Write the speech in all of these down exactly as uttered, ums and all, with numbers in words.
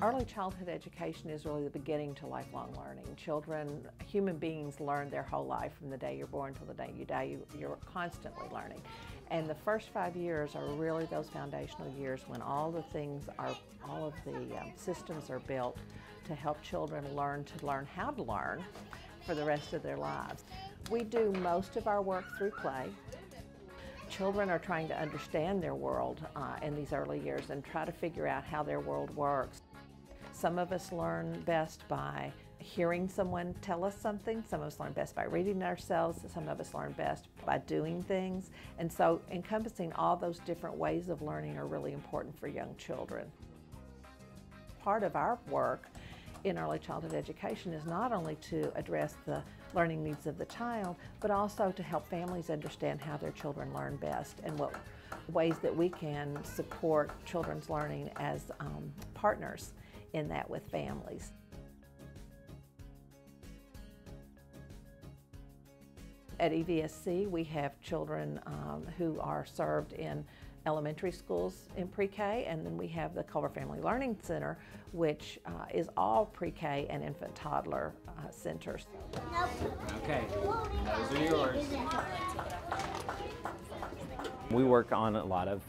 Early childhood education is really the beginning to lifelong learning. Children, human beings learn their whole life from the day you're born till the day you die. You, you're constantly learning. And the first five years are really those foundational years when all the things are, all of the um, systems are built to help children learn to learn how to learn for the rest of their lives. We do most of our work through play. Children are trying to understand their world uh, in these early years and try to figure out how their world works. Some of us learn best by hearing someone tell us something. Some of us learn best by reading ourselves. Some of us learn best by doing things. And so encompassing all those different ways of learning are really important for young children. Part of our work in early childhood education is not only to address the learning needs of the child, but also to help families understand how their children learn best and what ways that we can support children's learning as um, partners in that with families. At E V S C, we have children um, who are served in elementary schools in pre-K, and then we have the Culver Family Learning Center, which uh, is all pre-K and infant toddler uh, centers. Okay, those are yours. We work on a lot of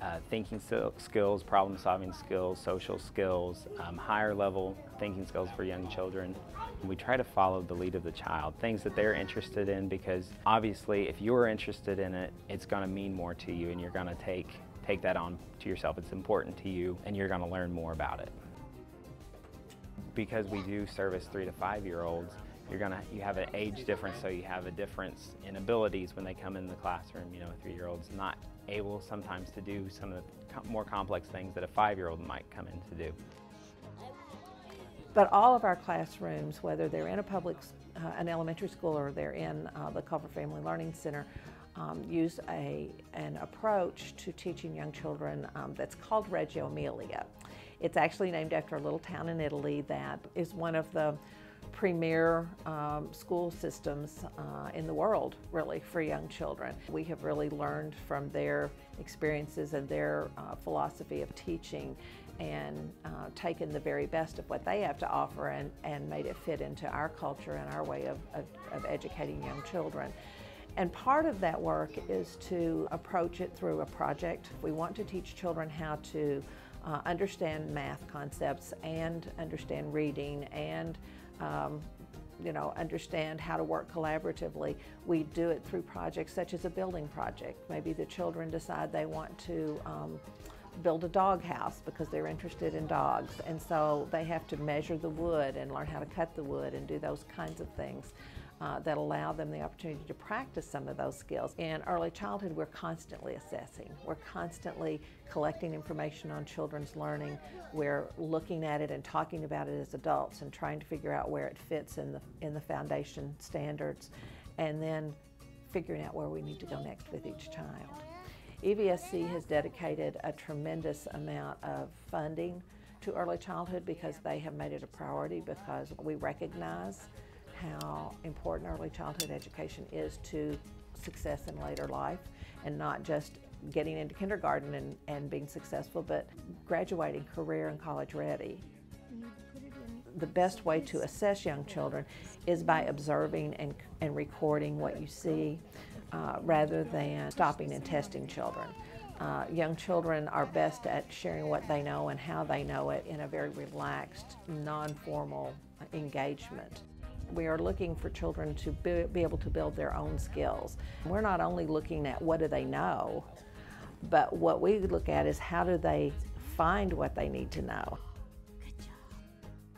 Uh, thinking skills, problem-solving skills, social skills, um, higher-level thinking skills for young children. We try to follow the lead of the child, things that they're interested in, because obviously if you're interested in it, it's going to mean more to you and you're going to take, take that on to yourself. It's important to you and you're going to learn more about it. Because we do service three to five-year-olds, You're gonna, you have an age difference, so you have a difference in abilities when they come in the classroom. You know, a three-year-old's not able sometimes to do some of the com more complex things that a five-year-old might come in to do. But all of our classrooms, whether they're in a public, uh, an elementary school, or they're in uh, the Culver Family Learning Center, um, use a, an approach to teaching young children um, that's called Reggio Emilia. It's actually named after a little town in Italy that is one of the premier um, school systems uh, in the world, really, for young children. We have really learned from their experiences and their uh, philosophy of teaching, and uh, taken the very best of what they have to offer and, and made it fit into our culture and our way of, of, of educating young children. And part of that work is to approach it through a project. We want to teach children how to uh, understand math concepts and understand reading and Um, you know, understand how to work collaboratively. We do it through projects such as a building project. Maybe the children decide they want to um, build a dog house because they're interested in dogs, and so they have to measure the wood and learn how to cut the wood and do those kinds of things uh, that allow them the opportunity to practice some of those skills. In early childhood, we're constantly assessing. We're constantly collecting information on children's learning. We're looking at it and talking about it as adults and trying to figure out where it fits in the, in the foundation standards, and then figuring out where we need to go next with each child. E V S C has dedicated a tremendous amount of funding to early childhood because they have made it a priority, because we recognize how important early childhood education is to success in later life, and not just getting into kindergarten and, and being successful, but graduating career and college ready. The best way to assess young children is by observing and, and recording what you see, uh, rather than stopping and testing children. Uh, young children are best at sharing what they know and how they know it in a very relaxed, non-formal engagement. We are looking for children to be, be able to build their own skills. We're not only looking at what do they know, but what we look at is how do they find what they need to know.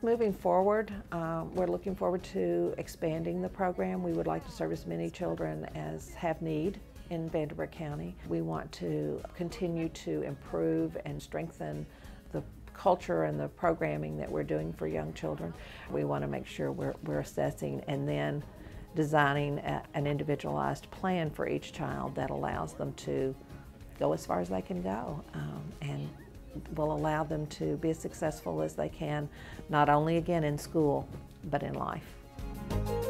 Moving forward, um, we're looking forward to expanding the program. We would like to serve as many children as have need in Vanderburgh County. We want to continue to improve and strengthen the culture and the programming that we're doing for young children. We want to make sure we're, we're assessing and then designing a, an individualized plan for each child that allows them to go as far as they can go, um, and will allow them to be as successful as they can, not only again in school, but in life.